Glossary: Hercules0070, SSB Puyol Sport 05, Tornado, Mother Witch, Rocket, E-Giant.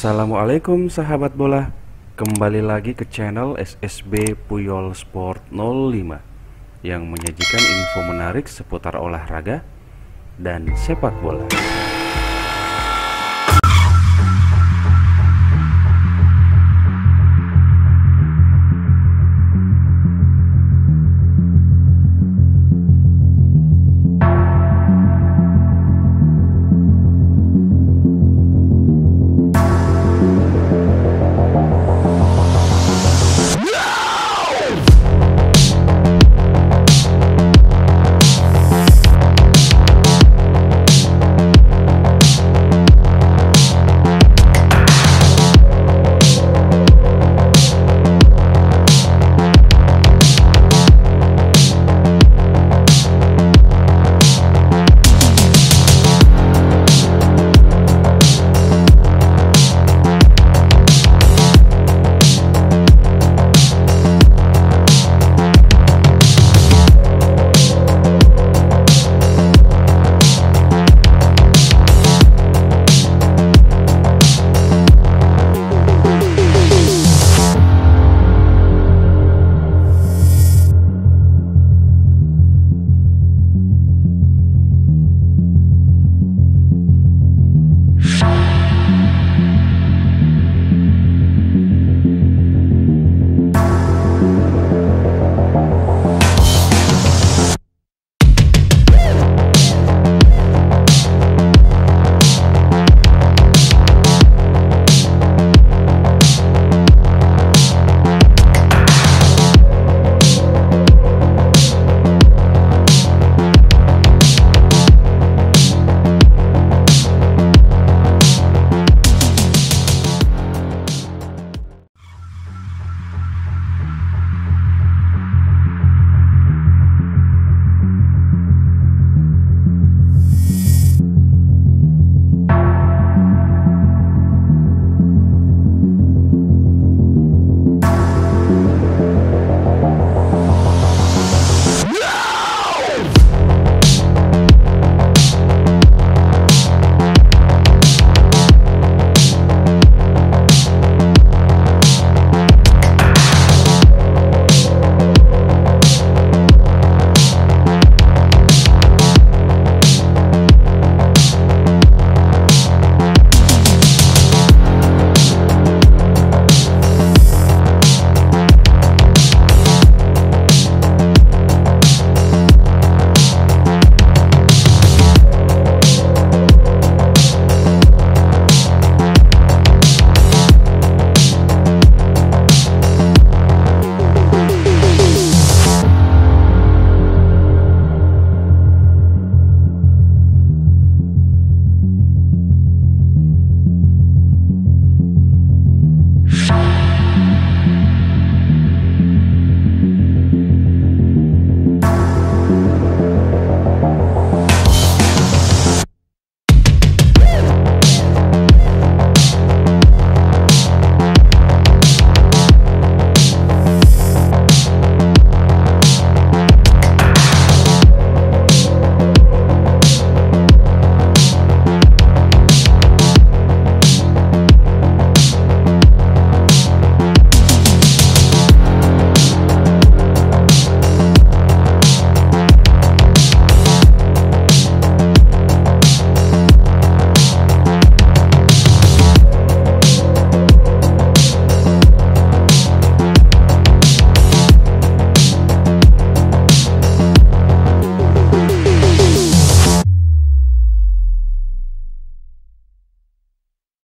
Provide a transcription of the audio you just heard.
Assalamualaikum sahabat bola, kembali lagi ke channel SSB Puyol Sport 05 yang menyajikan info menarik seputar olahraga dan sepak bola.